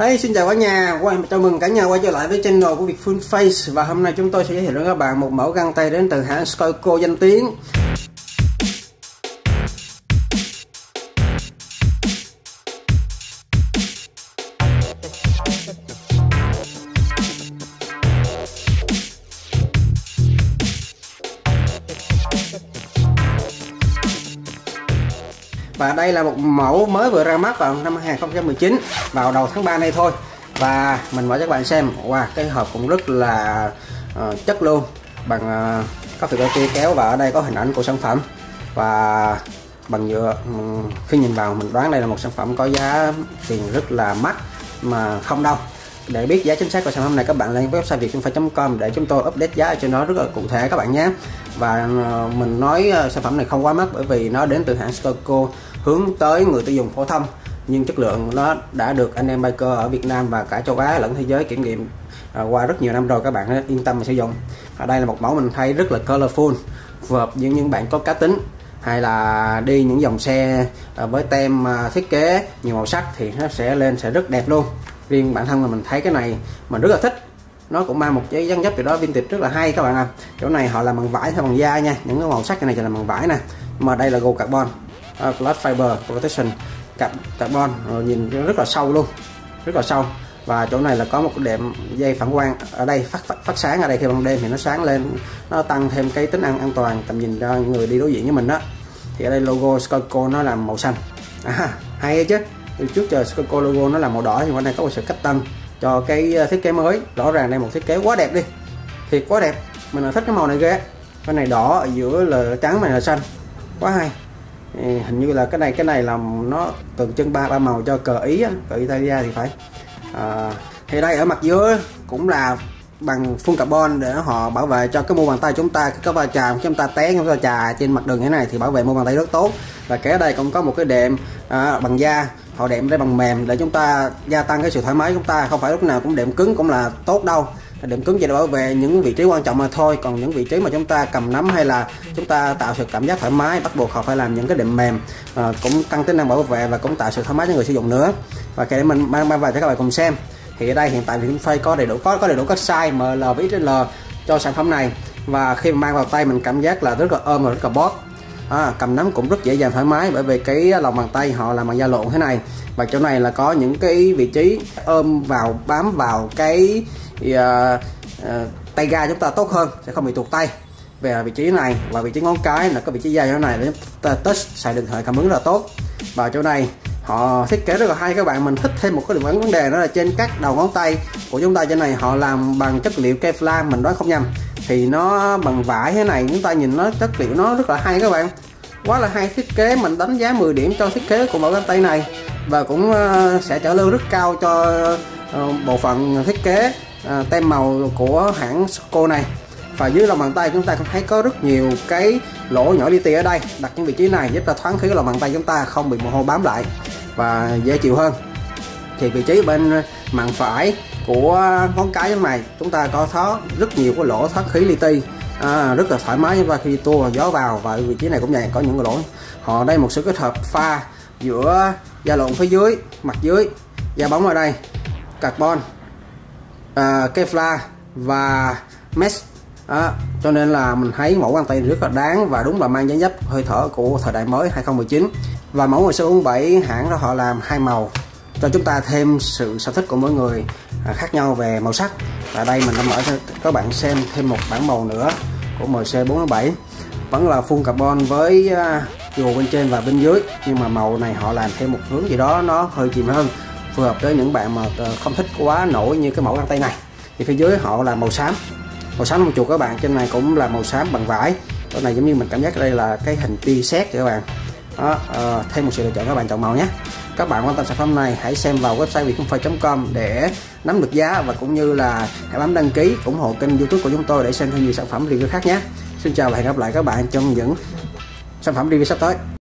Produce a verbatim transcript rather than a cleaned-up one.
Hey, xin chào cả nhà, quay chào mừng cả nhà quay trở lại với channel của Việt Full Face. Và hôm nay chúng tôi sẽ giới thiệu đến các bạn một mẫu găng tay đến từ hãng Scoyco danh tiếng. Và đây là một mẫu mới vừa ra mắt vào năm hai không một chín, vào đầu tháng ba này thôi. Và mình mời các bạn xem, wow, cái hộp cũng rất là uh, chất luôn, bằng uh, các việc kia kéo, và ở đây có hình ảnh của sản phẩm. Và bằng nhựa, um, khi nhìn vào mình đoán đây là một sản phẩm có giá tiền rất là mắc mà không đâu. Để biết giá chính xác của sản phẩm này, các bạn lên website viet full face chấm com để chúng tôi update giá ở trên đó rất là cụ thể các bạn nhé. Và mình nói sản phẩm này không quá mắc bởi vì nó đến từ hãng Scoyco, hướng tới người tiêu dùng phổ thông, nhưng chất lượng nó đã được anh em biker ở Việt Nam và cả châu Á lẫn thế giới kiểm nghiệm qua rất nhiều năm rồi, các bạn yên tâm mà sử dụng. Ở đây là một mẫu mình thấy rất là colorful, phù hợp với những bạn có cá tính hay là đi những dòng xe với tem thiết kế nhiều màu sắc thì nó sẽ lên sẽ rất đẹp luôn. Riêng bản thân mà mình thấy cái này mình rất là thích, nó cũng mang một cái dáng dấp gì đó vintage rất là hay các bạn ạ. À, chỗ này họ làm bằng vải hay bằng da nha, những cái màu sắc này là bằng vải nè, mà đây là gỗ carbon, uh, glass fiber protection carbon, rồi nhìn rất là sâu luôn, rất là sâu. Và chỗ này là có một đệm dây phản quang ở đây phát, phát phát sáng ở đây, khi ban đêm thì nó sáng lên, nó tăng thêm cái tính năng an toàn tầm nhìn cho người đi đối diện với mình đó. Thì ở đây logo Scoyco nó làm màu xanh, à, hay chứ. Từ trước giờ Scoyco logo nó là màu đỏ, nhưng hôm nay có một sự cách tân cho cái thiết kế mới. Rõ ràng đây một thiết kế quá đẹp đi, thiệt quá đẹp, mình là thích cái màu này ghê. Cái này đỏ ở giữa là trắng, này là xanh, quá hay. Hình như là cái này cái này làm nó tượng trưng ba ba màu cho cờ Ý, cờ Italia thì phải. À, thì đây ở mặt dưới cũng là bằng phun carbon để họ bảo vệ cho cái mu bàn tay chúng ta, có va chạm chúng ta té, chúng ta chà trên mặt đường thế này thì bảo vệ mu bàn tay rất tốt. Và kế đây cũng có một cái đệm à, bằng da, họ đệm đây bằng mềm để chúng ta gia tăng cái sự thoải mái của chúng ta, không phải lúc nào cũng đệm cứng cũng là tốt đâu. Đệm cứng chỉ để bảo vệ những vị trí quan trọng mà thôi, còn những vị trí mà chúng ta cầm nắm hay là chúng ta tạo sự cảm giác thoải mái bắt buộc họ phải làm những cái đệm mềm, à, cũng tăng tính năng bảo vệ và cũng tạo sự thoải mái cho người sử dụng nữa. Và cái để mình mang mang về cho các bạn cùng xem. Thì ở đây hiện tại mình phải có đầy đủ có có đầy đủ các size M L và X L cho sản phẩm này. Và khi mang vào tay mình cảm giác là rất là ôm và rất là bóp. À, cầm nắm cũng rất dễ dàng thoải mái bởi vì cái lòng bàn tay họ làm bằng da lộn thế này. Và chỗ này là có những cái vị trí ôm vào, bám vào cái uh, uh, tay ga chúng ta tốt hơn, sẽ không bị tuột tay về vị trí này. Và vị trí ngón cái là có vị trí da như thế này để chúng ta touch, xài điện thoại cảm ứng rất là tốt. Và chỗ này họ thiết kế rất là hay các bạn, mình thích thêm một cái điểm vấn đề đó là trên các đầu ngón tay của chúng ta trên này họ làm bằng chất liệu Kevlar, mình nói không nhầm, thì nó bằng vải thế này, chúng ta nhìn nó chất liệu nó rất là hay các bạn, quá là hay. Thiết kế mình đánh giá mười điểm cho thiết kế của mẫu găng tay này, và cũng sẽ trả lương rất cao cho bộ phận thiết kế tem màu của hãng Scoyco này. Và dưới lòng bàn tay chúng ta cũng thấy có rất nhiều cái lỗ nhỏ li ti ở đây, đặt những vị trí này giúp ta thoáng khí lòng bàn tay chúng ta không bị mồ hôi bám lại và dễ chịu hơn. Thì vị trí bên mạn phải của ngón cái này chúng ta có thoát rất nhiều cái lỗ thoát khí li ti, à, rất là thoải mái và khi tua gió vào. Và vị trí này cũng vậy, có những cái lỗ họ đây một sự kết hợp pha giữa da lộn phía dưới, mặt dưới, da bóng ở đây, carbon, à, Kevlar và mesh. À, cho nên là mình thấy mẫu găng tay rất là đáng và đúng là mang dáng dấp hơi thở của thời đại mới hai không một chín. Và mẫu mười số bốn bảy hãng đó họ làm hai màu cho chúng ta thêm sự sở thích của mỗi người khác nhau về màu sắc. Và đây mình đã mở cho các bạn xem thêm một bản màu nữa của M C bốn bảy, vẫn là full carbon với dù bên trên và bên dưới, nhưng mà màu này họ làm thêm một hướng gì đó nó hơi chìm hơn, phù hợp với những bạn mà không thích quá nổi như cái mẫu găng tay này. Thì phía dưới họ là màu xám, màu xám một chuột các bạn, trên này cũng là màu xám bằng vải. Chỗ này giống như mình cảm giác đây là cái hình tia sét các bạn. Đó, uh, thêm một sự lựa chọn các bạn chọn màu nhé. Các bạn quan tâm sản phẩm này hãy xem vào website viet full face chấm com để nắm được giá, và cũng như là hãy bấm đăng ký ủng hộ kênh YouTube của chúng tôi để xem thêm nhiều sản phẩm review khác nhé. Xin chào và hẹn gặp lại các bạn trong những sản phẩm review sắp tới.